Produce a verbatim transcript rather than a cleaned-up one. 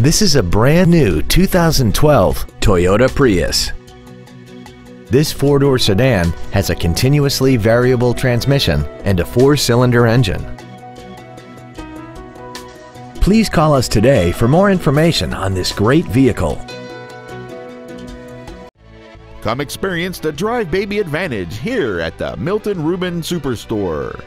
This is a brand new two thousand twelve Toyota Prius. This four-door sedan has a continuously variable transmission and a four-cylinder engine. Please call us today for more information on this great vehicle. Come experience the Drive Baby Advantage here at the Milton Ruben Superstore.